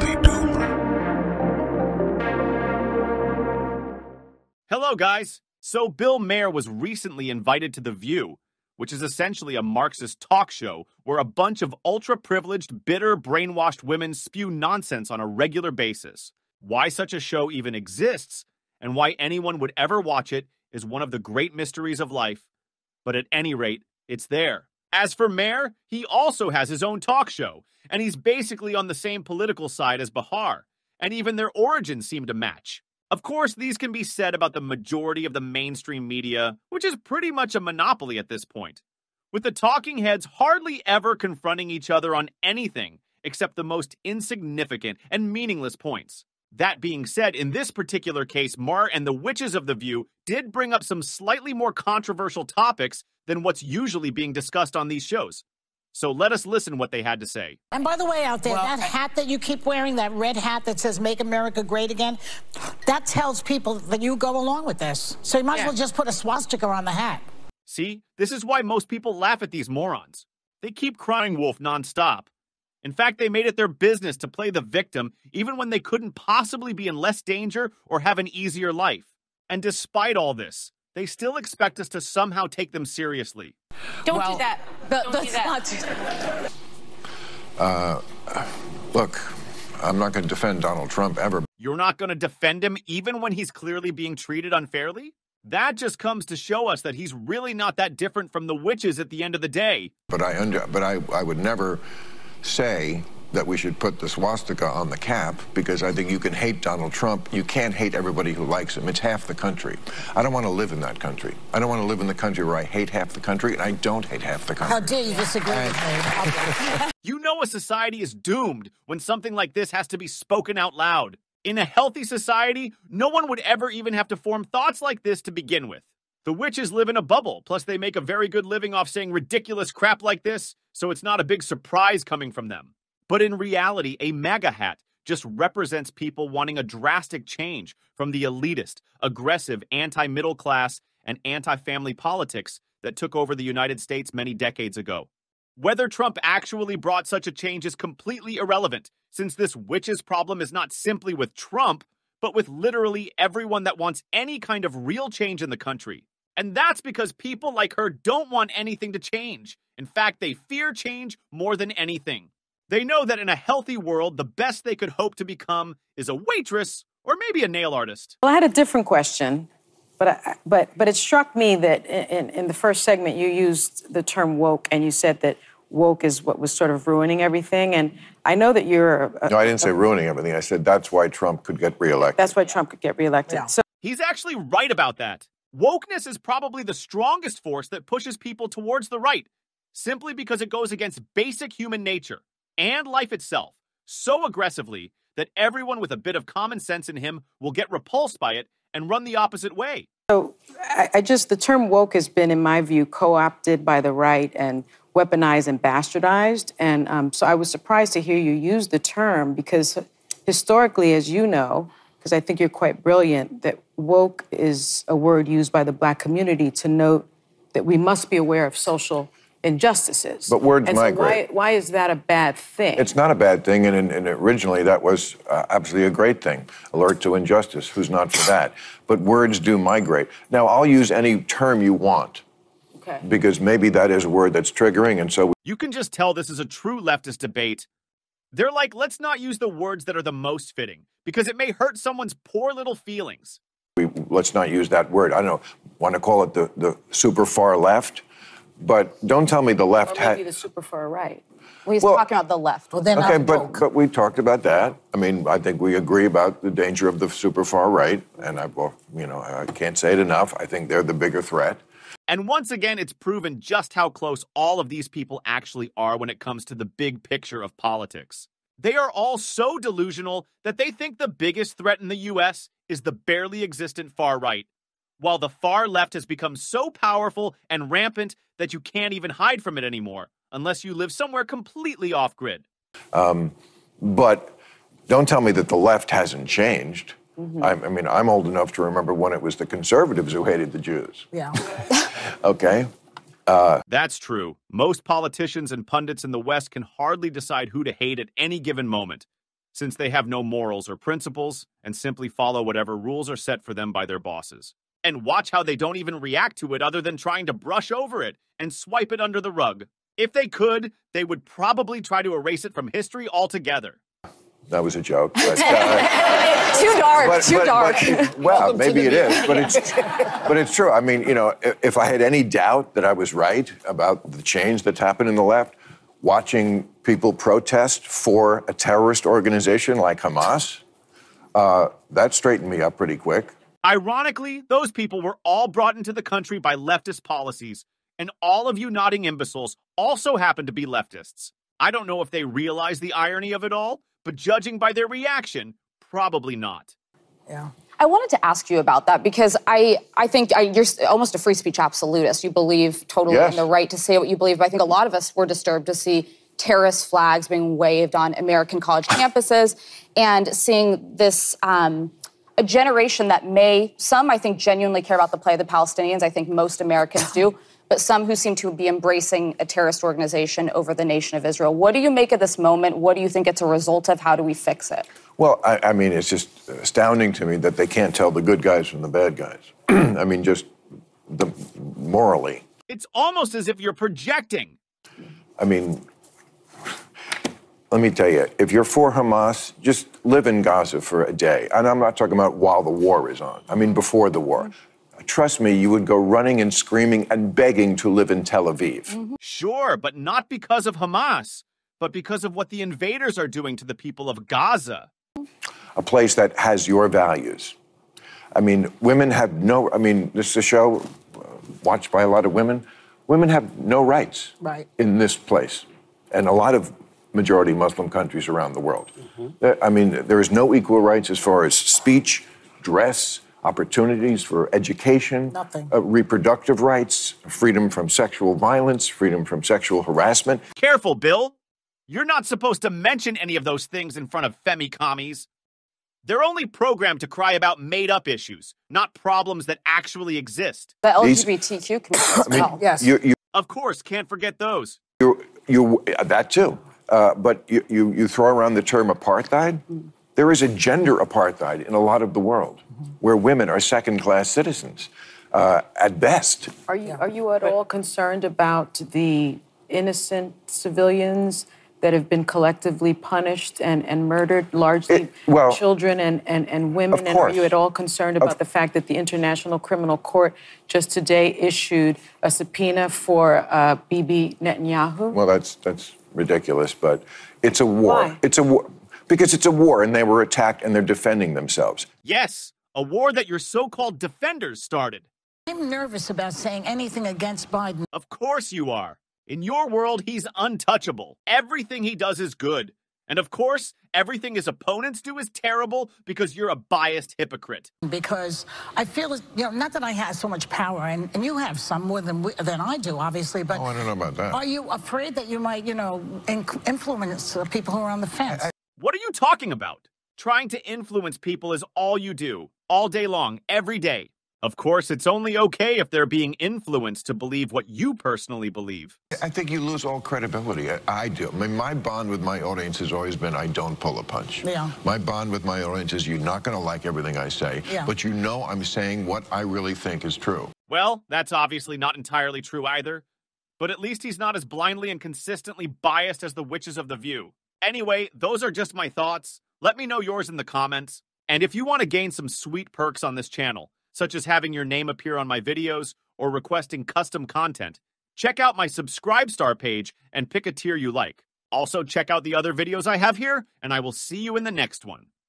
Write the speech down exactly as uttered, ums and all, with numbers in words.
daily doom. Hello, guys. So Bill Maher was recently invited to The View, which is essentially a Marxist talk show where a bunch of ultra-privileged, bitter, brainwashed women spew nonsense on a regular basis. Why such a show even exists and why anyone would ever watch it is one of the great mysteries of life, but at any rate, it's there. As for Maher, he also has his own talk show, and he's basically on the same political side as Behar, and even their origins seem to match. Of course, these can be said about the majority of the mainstream media, which is pretty much a monopoly at this point, with the talking heads hardly ever confronting each other on anything except the most insignificant and meaningless points. That being said, in this particular case, Maher and the witches of The View did bring up some slightly more controversial topics than what's usually being discussed on these shows. So let us listen what they had to say. And by the way, out there, well, that I... hat that you keep wearing, that red hat that says Make America Great Again, that tells people that you go along with this. So you might yeah. as well just put a swastika on the hat. See, this is why most people laugh at these morons. They keep crying wolf nonstop. In fact, they made it their business to play the victim even when they couldn't possibly be in less danger or have an easier life. And despite all this, they still expect us to somehow take them seriously. Don't well, do that. But Don't do that. Not... Uh, look, I'm not going to defend Donald Trump ever. You're not going to defend him even when he's clearly being treated unfairly? That just comes to show us that he's really not that different from the witches at the end of the day. But I, under, but I, I would never... say that we should put the swastika on the cap, because I think you can hate Donald Trump. You can't hate everybody who likes him. It's half the country. I don't want to live in that country. I don't want to live in the country where I hate half the country, and I don't hate half the country. How dare you disagree I... with me? You know a society is doomed when something like this has to be spoken out loud. In a healthy society, no one would ever even have to form thoughts like this to begin with. The witches live in a bubble, plus they make a very good living off saying ridiculous crap like this, so it's not a big surprise coming from them. But in reality, a MAGA hat just represents people wanting a drastic change from the elitist, aggressive, anti-middle class, and anti-family politics that took over the United States many decades ago. Whether Trump actually brought such a change is completely irrelevant, since this witches problem is not simply with Trump, but with literally everyone that wants any kind of real change in the country. And that's because people like her don't want anything to change. In fact, they fear change more than anything. They know that in a healthy world, the best they could hope to become is a waitress or maybe a nail artist. Well, I had a different question, but I, but but it struck me that in, in the first segment you used the term woke, and you said that woke is what was sort of ruining everything. And I know that you're... A, no, I didn't a, say ruining everything. I said that's why Trump could get reelected. That's why Trump could get reelected. Yeah. So he's actually right about that. Wokeness is probably the strongest force that pushes people towards the right, simply because it goes against basic human nature and life itself so aggressively that everyone with a bit of common sense in him will get repulsed by it and run the opposite way. So I, I just, the term woke has been, in my view, co-opted by the right and weaponized and bastardized. And um, so I was surprised to hear you use the term, because historically, as you know, because I think you're quite brilliant, that woke is a word used by the black community to note that we must be aware of social injustices. But words and migrate. So why, why is that a bad thing? It's not a bad thing, and, and originally that was uh, absolutely a great thing. Alert to injustice, who's not for that? But words do migrate. Now, I'll use any term you want, okay, because maybe that is a word that's triggering, and so... We you can just tell this is a true leftist debate. They're like, let's not use the words that are the most fitting, because it may hurt someone's poor little feelings. We, let's not use that word. I don't know, want to call it the, the super far left, but don't tell me the left... Or maybe the super far right. Well, he's well, talking about the left. Well, then okay, but, but we talked about that. I mean, I think we agree about the danger of the super far right, and I, well, you know, I can't say it enough. I think they're the bigger threat. And once again, it's proven just how close all of these people actually are when it comes to the big picture of politics. They are all so delusional that they think the biggest threat in the U S is the barely existent far right, while the far left has become so powerful and rampant that you can't even hide from it anymore, unless you live somewhere completely off-grid. Um, but don't tell me that the left hasn't changed. Mm-hmm. I, I mean, I'm old enough to remember when it was the conservatives who hated the Jews. Yeah. Okay. Uh, That's true. Most politicians and pundits in the West can hardly decide who to hate at any given moment. since they have no morals or principles and simply follow whatever rules are set for them by their bosses. And watch how they don't even react to it other than trying to brush over it and swipe it under the rug. If they could, they would probably try to erase it from history altogether. That was a joke. But, uh, too dark, but, too but, dark. But, well, Welcome maybe it is, but it's, but it's true. I mean, you know, if I had any doubt that I was right about the change that's happened in the left, watching people protest for a terrorist organization like Hamas, uh, that straightened me up pretty quick. Ironically, those people were all brought into the country by leftist policies, and all of you nodding imbeciles also happen to be leftists. I don't know if they realize the irony of it all, but judging by their reaction, probably not. Yeah. I wanted to ask you about that because I, I think I, you're almost a free speech absolutist. You believe totally yes. in the right to say what you believe, but I think a lot of us were disturbed to see terrorist flags being waved on American college campuses and seeing this... Um, A generation that may, some I think genuinely care about the plight of the Palestinians, I think most Americans do, but some who seem to be embracing a terrorist organization over the nation of Israel. What do you make of this moment? What do you think it's a result of? How do we fix it? Well, I, I mean, it's just astounding to me that they can't tell the good guys from the bad guys. I mean, just the, morally. It's almost as if you're projecting. I mean, let me tell you, if you're for Hamas, just live in Gaza for a day. And I'm not talking about while the war is on. I mean, before the war. Mm-hmm. Trust me, you would go running and screaming and begging to live in Tel Aviv. Mm-hmm. Sure, but not because of Hamas, but because of what the invaders are doing to the people of Gaza. A place that has your values. I mean, women have no... I mean, this is a show watched by a lot of women. Women have no rights right. in this place. And a lot of... majority Muslim countries around the world. Mm-hmm. I mean, there is no equal rights as far as speech, dress, opportunities for education, nothing. Uh, reproductive rights, freedom from sexual violence, freedom from sexual harassment. Careful, Bill. You're not supposed to mention any of those things in front of femi commies. They're only programmed to cry about made-up issues, not problems that actually exist. The L G B T Q community as well. I mean, yes. You, you, of course, can't forget those. You, you, that too. Uh, but you, you, you throw around the term apartheid. There is a gender apartheid in a lot of the world where women are second-class citizens uh, at best. Are you, are you at all concerned about the innocent civilians that have been collectively punished and, and murdered, largely it, well, children and, and, and women? And are you at all concerned about of, the fact that the International Criminal Court just today issued a subpoena for uh, Bibi Netanyahu? Well, that's... that's ridiculous, but it's a war. Why? It's a war because it's a war and they were attacked and they're defending themselves. Yes, a war that your so-called defenders started. I'm nervous about saying anything against Biden. Of course you are. In your world, he's untouchable. Everything he does is good. And of course, everything his opponents do is terrible because you're a biased hypocrite. Because I feel, you know, not that I have so much power, and, and you have some more than we, than I do, obviously, but... Oh, I don't know about that. Are you afraid that you might, you know, in influence the people who are on the fence? I, I... What are you talking about? Trying to influence people is all you do, all day long, every day. Of course, it's only okay if they're being influenced to believe what you personally believe. I think you lose all credibility. I, I do. I mean, my bond with my audience has always been I don't pull a punch. Yeah. My bond with my audience is you're not going to like everything I say, yeah. but you know I'm saying what I really think is true. Well, that's obviously not entirely true either, but at least he's not as blindly and consistently biased as the witches of The View. Anyway, those are just my thoughts. Let me know yours in the comments. And if you want to gain some sweet perks on this channel, such as having your name appear on my videos or requesting custom content, check out my Subscribestar page and pick a tier you like. Also, check out the other videos I have here, and I will see you in the next one.